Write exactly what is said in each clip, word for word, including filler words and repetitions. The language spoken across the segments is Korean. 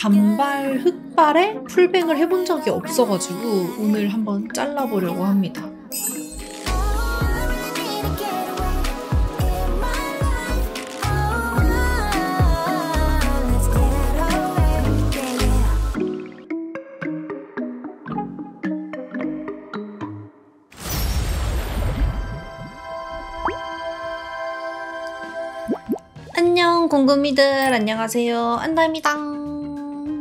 단발 흑발에 풀뱅을 해본 적이 없어가지고 오늘 한번 잘라보려고 합니다. 안녕 공금이들, 안녕하세요. 안다입니다.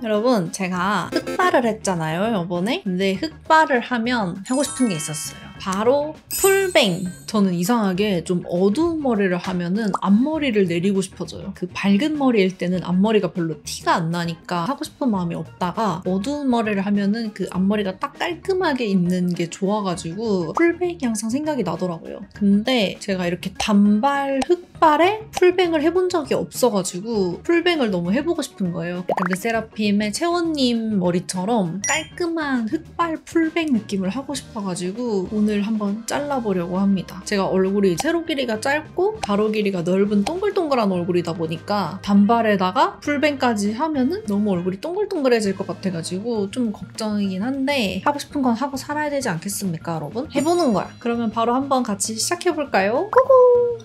여러분, 제가 흑발을 했잖아요 이번에. 근데 흑발을 하면 하고 싶은 게 있었어요. 바로 풀뱅! 저는 이상하게 좀 어두운 머리를 하면은 앞머리를 내리고 싶어져요. 그 밝은 머리일 때는 앞머리가 별로 티가 안 나니까 하고 싶은 마음이 없다가 어두운 머리를 하면은 그 앞머리가 딱 깔끔하게 있는 게 좋아가지고 풀뱅이 항상 생각이 나더라고요. 근데 제가 이렇게 단발 흑발에 풀뱅을 해본 적이 없어가지고 풀뱅을 너무 해보고 싶은 거예요. 약간 르세라핌의 채원님 머리처럼 깔끔한 흑발 풀뱅 느낌을 하고 싶어가지고 오늘 한번 잘라보려고 합니다. 제가 얼굴이 세로 길이가 짧고 가로 길이가 넓은 동글동글한 얼굴이다 보니까 단발에다가 풀뱅까지 하면은 너무 얼굴이 동글동글해질 것 같아가지고 좀 걱정이긴 한데 하고 싶은 건 하고 살아야 되지 않겠습니까 여러분? 해보는 거야. 그러면 바로 한번 같이 시작해볼까요? 고고!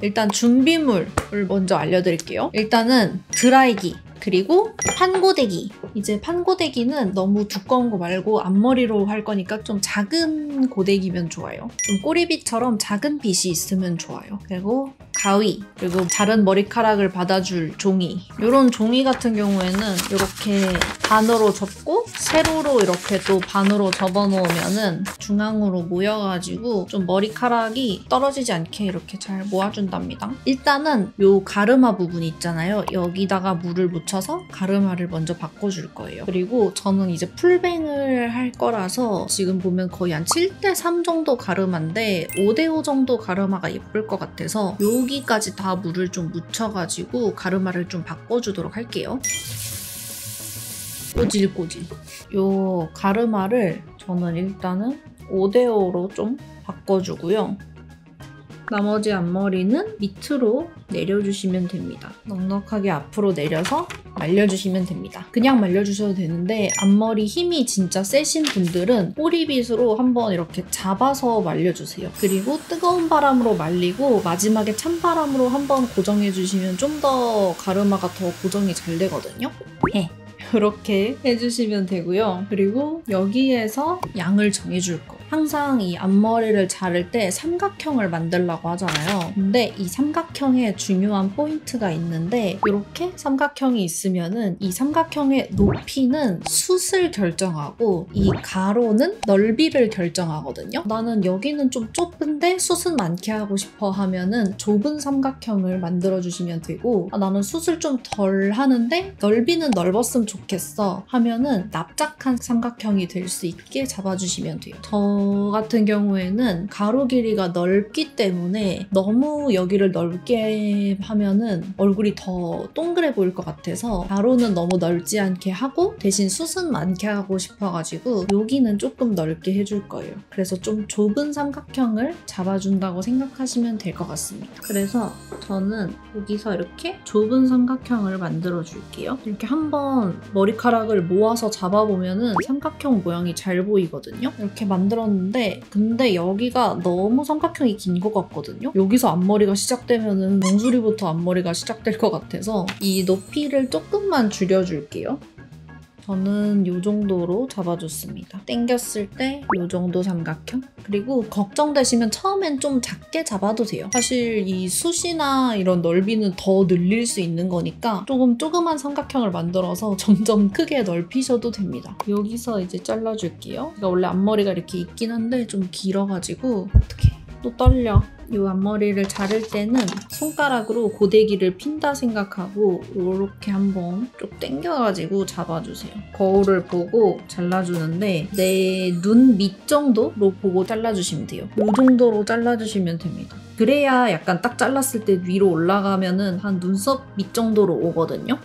일단 준비물을 먼저 알려드릴게요. 일단은 드라이기, 그리고 판고데기. 이제 판고데기는 너무 두꺼운 거 말고 앞머리로 할 거니까 좀 작은 고데기면 좋아요. 좀 꼬리빗처럼 작은 빗이 있으면 좋아요. 그리고 가위, 그리고 자른 머리카락을 받아줄 종이. 이런 종이 같은 경우에는 이렇게 반으로 접고 세로로 이렇게 또 반으로 접어 놓으면은 중앙으로 모여가지고 좀 머리카락이 떨어지지 않게 이렇게 잘 모아준답니다. 일단은 요 가르마 부분 있잖아요. 여기다가 물을 묻혀 가르마를 먼저 바꿔줄 거예요. 그리고 저는 이제 풀뱅을 할 거라서 지금 보면 거의 한 칠 대 삼 정도 가르마인데 오 대 오 정도 가르마가 예쁠 것 같아서 여기까지 다 물을 좀 묻혀가지고 가르마를 좀 바꿔주도록 할게요. 꼬질꼬질. 요 가르마를 저는 일단은 오 대 오로 좀 바꿔주고요. 나머지 앞머리는 밑으로 내려주시면 됩니다. 넉넉하게 앞으로 내려서 말려주시면 됩니다. 그냥 말려주셔도 되는데 앞머리 힘이 진짜 세신 분들은 꼬리빗으로 한번 이렇게 잡아서 말려주세요. 그리고 뜨거운 바람으로 말리고 마지막에 찬바람으로 한번 고정해주시면 좀 더 가르마가 더 고정이 잘 되거든요. 예. 이렇게 해주시면 되고요. 그리고 여기에서 양을 정해줄 거예요. 항상 이 앞머리를 자를 때 삼각형을 만들라고 하잖아요. 근데 이 삼각형에 중요한 포인트가 있는데 이렇게 삼각형이 있으면은 이 삼각형의 높이는 숱을 결정하고 이 가로는 넓이를 결정하거든요. 나는 여기는 좀 좁은데 숱은 많게 하고 싶어 하면은 좁은 삼각형을 만들어주시면 되고, 아, 나는 숱을 좀 덜 하는데 넓이는 넓었으면 좋겠어 하면은 납작한 삼각형이 될 수 있게 잡아주시면 돼요. 더 같은 경우에는 가로 길이가 넓기 때문에 너무 여기를 넓게 하면은 얼굴이 더 동그래 보일 것 같아서 가로는 너무 넓지 않게 하고 대신 숱은 많게 하고 싶어가지고 여기는 조금 넓게 해줄 거예요. 그래서 좀 좁은 삼각형을 잡아준다고 생각하시면 될 것 같습니다. 그래서 저는 여기서 이렇게 좁은 삼각형을 만들어 줄게요. 이렇게 한번 머리카락을 모아서 잡아보면은 삼각형 모양이 잘 보이거든요. 이렇게 만들어 근데 여기가 너무 삼각형이 긴 것 같거든요. 여기서 앞머리가 시작되면은 정수리부터 앞머리가 시작될 것 같아서 이 높이를 조금만 줄여줄게요. 저는 이 정도로 잡아줬습니다. 당겼을 때 이 정도 삼각형? 그리고 걱정되시면 처음엔 좀 작게 잡아도 돼요. 사실 이 숱이나 이런 넓이는 더 늘릴 수 있는 거니까 조금 조그만 삼각형을 만들어서 점점 크게 넓히셔도 됩니다. 여기서 이제 잘라줄게요. 제가 원래 앞머리가 이렇게 있긴 한데 좀 길어가지고 어떡해, 또 떨려. 이 앞머리를 자를 때는 손가락으로 고데기를 핀다 생각하고 이렇게 한번 쭉 당겨가지고 잡아주세요. 거울을 보고 잘라주는데 내 눈 밑 정도로 보고 잘라주시면 돼요. 이 정도로 잘라주시면 됩니다. 그래야 약간 딱 잘랐을 때 위로 올라가면은 한 눈썹 밑 정도로 오거든요.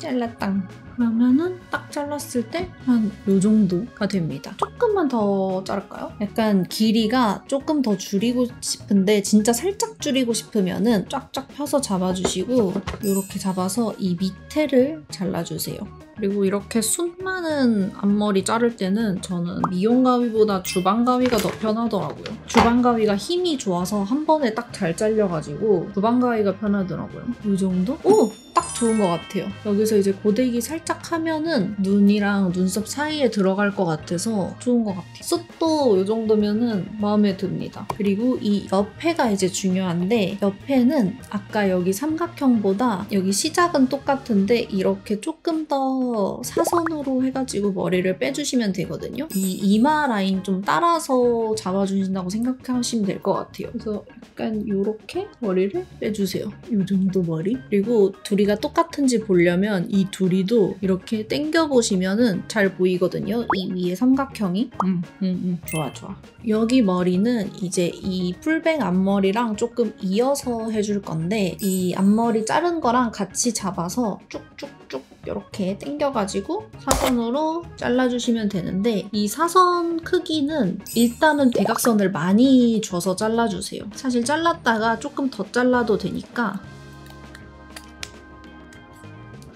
잘랐당. 그러면은 딱 잘랐을 때 한 요 정도가 됩니다. 조금만 더 자를까요? 약간 길이가 조금 더 줄이고 싶은데 진짜 살짝 줄이고 싶으면은 쫙쫙 펴서 잡아주시고 이렇게 잡아서 이 밑에를 잘라주세요. 그리고 이렇게 숱 많은 앞머리 자를 때는 저는 미용 가위보다 주방 가위가 더 편하더라고요. 주방 가위가 힘이 좋아서 한 번에 딱 잘 잘려가지고 주방 가위가 편하더라고요. 이 정도? 오! 딱 좋은 것 같아요. 여기서 이제 고데기 살짝 하면은 눈이랑 눈썹 사이에 들어갈 것 같아서 좋은 것 같아요. 숱도 이 정도면은 마음에 듭니다. 그리고 이 옆에가 이제 중요한데 옆에는 아까 여기 삼각형보다 여기 시작은 똑같은데 이렇게 조금 더 사선으로 해가지고 머리를 빼주시면 되거든요. 이 이마 라인 좀 따라서 잡아주신다고 생각하시면 될 것 같아요. 그래서 약간 이렇게 머리를 빼주세요. 이 정도 머리? 그리고 둘이 똑같은지 보려면 이 둘이도 이렇게 당겨보시면은 잘 보이거든요. 이 위에 삼각형이. 음, 음, 음. 좋아, 좋아. 여기 머리는 이제 이 풀뱅 앞머리랑 조금 이어서 해줄 건데 이 앞머리 자른 거랑 같이 잡아서 쭉쭉쭉 이렇게 당겨가지고 사선으로 잘라주시면 되는데 이 사선 크기는 일단은 대각선을 많이 줘서 잘라주세요. 사실 잘랐다가 조금 더 잘라도 되니까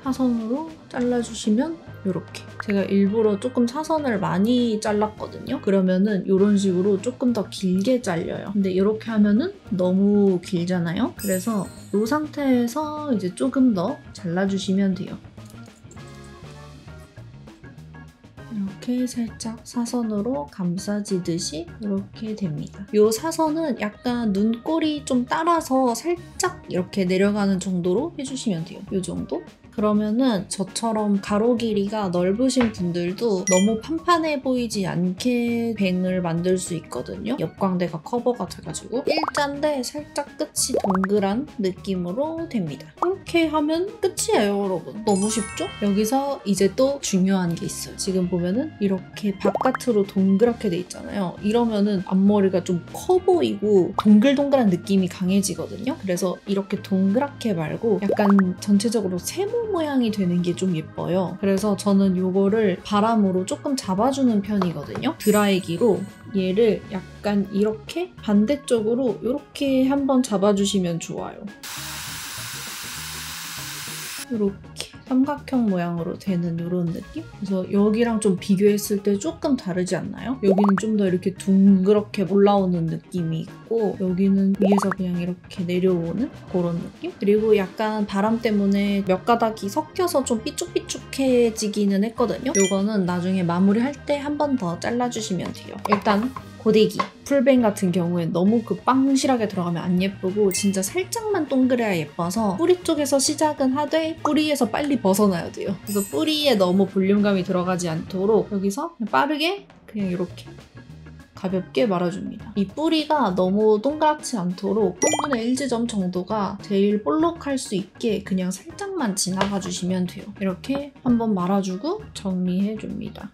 사선으로 잘라주시면 이렇게. 제가 일부러 조금 사선을 많이 잘랐거든요. 그러면은 이런 식으로 조금 더 길게 잘려요. 근데 이렇게 하면은 너무 길잖아요. 그래서 이 상태에서 이제 조금 더 잘라주시면 돼요. 이렇게 살짝 사선으로 감싸지듯이 이렇게 됩니다. 이 사선은 약간 눈꼬리 좀 따라서 살짝 이렇게 내려가는 정도로 해주시면 돼요. 이 정도? 그러면은 저처럼 가로 길이가 넓으신 분들도 너무 판판해 보이지 않게 뱅을 만들 수 있거든요. 옆광대가 커버가 돼가지고 일자인데 살짝 끝이 동그란 느낌으로 됩니다. 이렇게 하면 끝이에요, 여러분. 너무 쉽죠? 여기서 이제 또 중요한 게 있어요. 지금 보면은 이렇게 바깥으로 동그랗게 돼 있잖아요. 이러면은 앞머리가 좀 커 보이고 동글동글한 느낌이 강해지거든요. 그래서 이렇게 동그랗게 말고 약간 전체적으로 세모 모양이 되는 게 좀 예뻐요. 그래서 저는 요거를 바람으로 조금 잡아주는 편이거든요. 드라이기로 얘를 약간 이렇게 반대쪽으로 이렇게 한번 잡아주시면 좋아요. 이렇게 삼각형 모양으로 되는 이런 느낌? 그래서 여기랑 좀 비교했을 때 조금 다르지 않나요? 여기는 좀 더 이렇게 둥그렇게 올라오는 느낌이 있고 여기는 위에서 그냥 이렇게 내려오는 그런 느낌? 그리고 약간 바람 때문에 몇 가닥이 섞여서 좀 삐죽삐죽해지기는 했거든요? 이거는 나중에 마무리할 때 한 번 더 잘라주시면 돼요. 일단 고데기. 풀뱅 같은 경우엔 너무 그 빵실하게 들어가면 안 예쁘고 진짜 살짝만 동그래야 예뻐서 뿌리 쪽에서 시작은 하되 뿌리에서 빨리 벗어나야 돼요. 그래서 뿌리에 너무 볼륨감이 들어가지 않도록 여기서 그냥 빠르게 그냥 이렇게 가볍게 말아줍니다. 이 뿌리가 너무 동그랗지 않도록 삼분의 일 지점 정도가 제일 볼록할 수 있게 그냥 살짝만 지나가 주시면 돼요. 이렇게 한번 말아주고 정리해줍니다.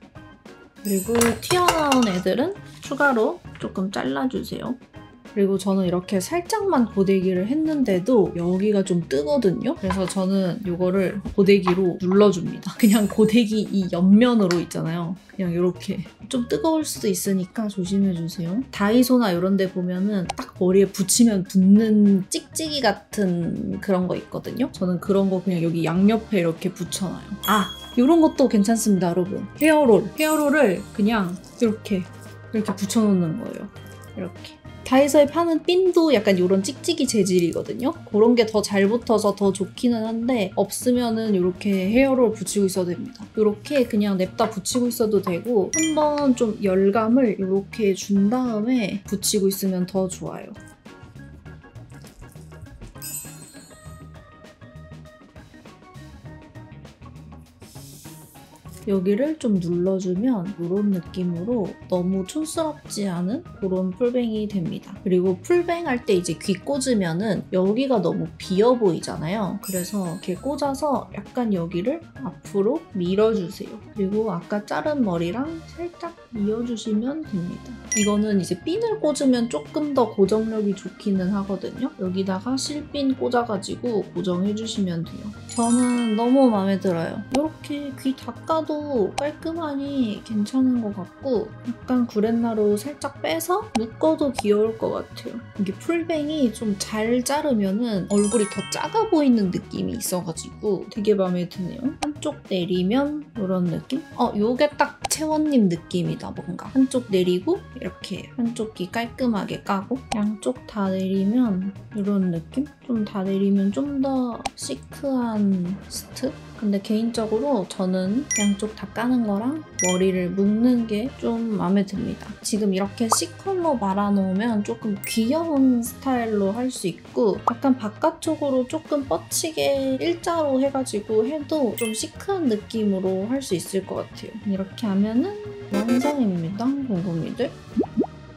그리고 튀어나온 애들은 추가로 조금 잘라주세요. 그리고 저는 이렇게 살짝만 고데기를 했는데도 여기가 좀 뜨거든요. 그래서 저는 이거를 고데기로 눌러줍니다. 그냥 고데기 이 옆면으로 있잖아요. 그냥 이렇게. 좀 뜨거울 수도 있으니까 조심해주세요. 다이소나 이런 데 보면은 딱 머리에 붙이면 붙는 찍찍이 같은 그런 거 있거든요. 저는 그런 거 그냥 여기 양옆에 이렇게 붙여놔요. 아! 이런 것도 괜찮습니다, 여러분. 헤어롤. 헤어롤을 그냥 이렇게 이렇게 붙여놓는 거예요. 이렇게. 다이소에 파는 핀도 약간 이런 찍찍이 재질이거든요. 그런 게 더 잘 붙어서 더 좋기는 한데 없으면은 이렇게 헤어롤 붙이고 있어도 됩니다. 이렇게 그냥 냅다 붙이고 있어도 되고 한번 좀 열감을 이렇게 준 다음에 붙이고 있으면 더 좋아요. 여기를 좀 눌러주면 이런 느낌으로 너무 촌스럽지 않은 그런 풀뱅이 됩니다. 그리고 풀뱅 할 때 이제 귀 꽂으면은 여기가 너무 비어 보이잖아요. 그래서 이렇게 꽂아서 약간 여기를 앞으로 밀어주세요. 그리고 아까 자른 머리랑 살짝 이어주시면 됩니다. 이거는 이제 핀을 꽂으면 조금 더 고정력이 좋기는 하거든요. 여기다가 실핀 꽂아가지고 고정해주시면 돼요. 저는 너무 마음에 들어요. 이렇게 귀 닦아도 깔끔하니 괜찮은 것 같고 약간 구렛나루 살짝 빼서 묶어도 귀여울 것 같아요. 이게 풀뱅이 좀 잘 자르면은 얼굴이 더 작아 보이는 느낌이 있어가지고 되게 마음에 드네요. 한쪽 내리면 이런 느낌? 어, 요게 딱 채원님 느낌이다, 뭔가. 한쪽 내리고 이렇게 한쪽 귀 깔끔하게 까고 양쪽 다 내리면 이런 느낌? 좀 다 내리면 좀 더 시크한 스트? 근데 개인적으로 저는 양쪽 다 까는 거랑 머리를 묶는 게 좀 마음에 듭니다. 지금 이렇게 C컬러 말아놓으면 조금 귀여운 스타일로 할 수 있고 약간 바깥쪽으로 조금 뻗치게 일자로 해가지고 해도 좀 시크한 느낌으로 할 수 있을 것 같아요. 이렇게 하면은 완성입니다, 궁금이들.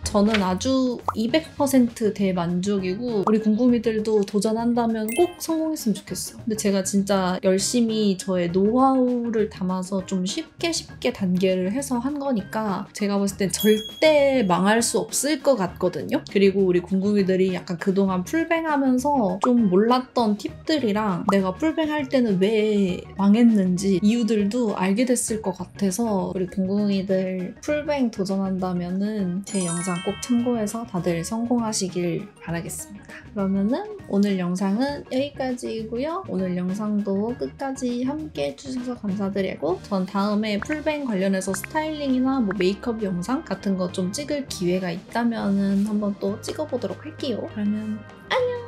저는 아주 이백 퍼센트 대만족이고 우리 궁금이들도 도전한다면 꼭 성공했으면 좋겠어요. 근데 제가 진짜 열심히 저의 노하우를 담아서 좀 쉽게 쉽게 단계를 해서 한 거니까 제가 봤을 땐 절대 망할 수 없을 것 같거든요. 그리고 우리 궁금이들이 약간 그동안 풀뱅하면서 좀 몰랐던 팁들이랑 내가 풀뱅할 때는 왜 망했는지 이유들도 알게 됐을 것 같아서 우리 궁금이들 풀뱅 도전한다면은 제 영상 꼭 참고해서 다들 성공하시길 바라겠습니다. 그러면은 오늘 영상은 여기까지이고요. 오늘 영상도 끝까지 함께 해주셔서 감사드리고 전 다음에 풀뱅 관련해서 스타일링이나 뭐 메이크업 영상 같은 거 좀 찍을 기회가 있다면은 한번 또 찍어보도록 할게요. 그러면 안녕!